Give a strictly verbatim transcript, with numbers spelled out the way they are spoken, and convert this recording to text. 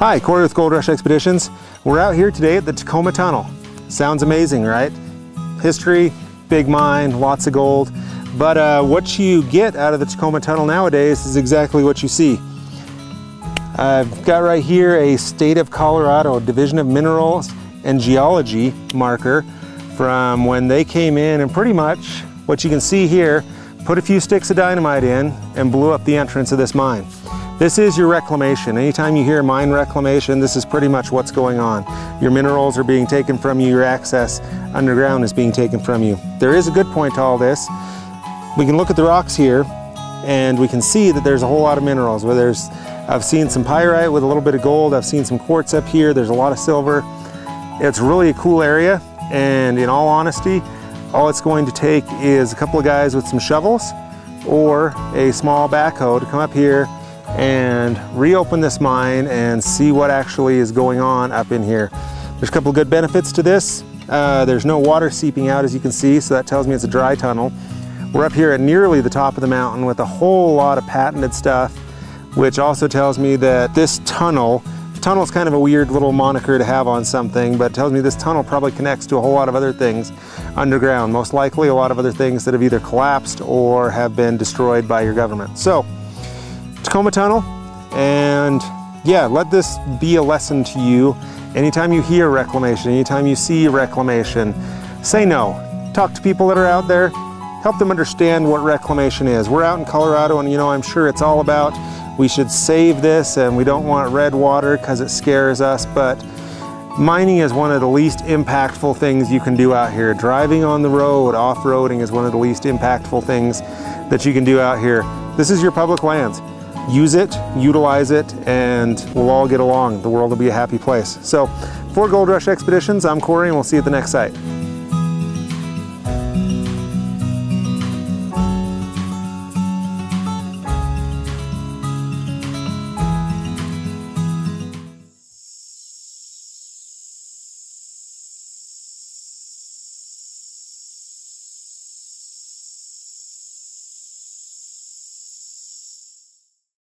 Hi, Corey with Gold Rush Expeditions. We're out here today at the Tacoma Tunnel. Sounds amazing, right? History, big mine, lots of gold. But uh, what you get out of the Tacoma Tunnel nowadays is exactly what you see. I've got right here a State of Colorado Division of Minerals and Geology marker from when they came in, and pretty much what you can see here, put a few sticks of dynamite in and blew up the entrance of this mine. This is your reclamation. Anytime you hear mine reclamation, this is pretty much what's going on. Your minerals are being taken from you, your access underground is being taken from you. There is a good point to all this. We can look at the rocks here and we can see that there's a whole lot of minerals. Where there's, I've seen some pyrite with a little bit of gold, I've seen some quartz up here, there's a lot of silver. It's really a cool area, and in all honesty, all it's going to take is a couple of guys with some shovels or a small backhoe to come up here and reopen this mine and see what actually is going on up in here. There's a couple of good benefits to this. Uh, there's no water seeping out, as you can see, so that tells me it's a dry tunnel. We're up here at nearly the top of the mountain with a whole lot of patented stuff, which also tells me that this tunnel, the tunnel's kind of a weird little moniker to have on something, but it tells me this tunnel probably connects to a whole lot of other things underground, most likely a lot of other things that have either collapsed or have been destroyed by your government. So, Tacoma Tunnel, and yeah, let this be a lesson to you. Anytime you hear reclamation, anytime you see reclamation, say no. Talk to people that are out there, help them understand what reclamation is. We're out in Colorado, and you know, I'm sure it's all about we should save this and we don't want red water because it scares us, but mining is one of the least impactful things you can do out here. Driving on the road, off-roading is one of the least impactful things that you can do out here. This is your public lands. Use it, utilize it, and we'll all get along. The world will be a happy place. So, for Gold Rush Expeditions, I'm Corey, and we'll see you at the next site.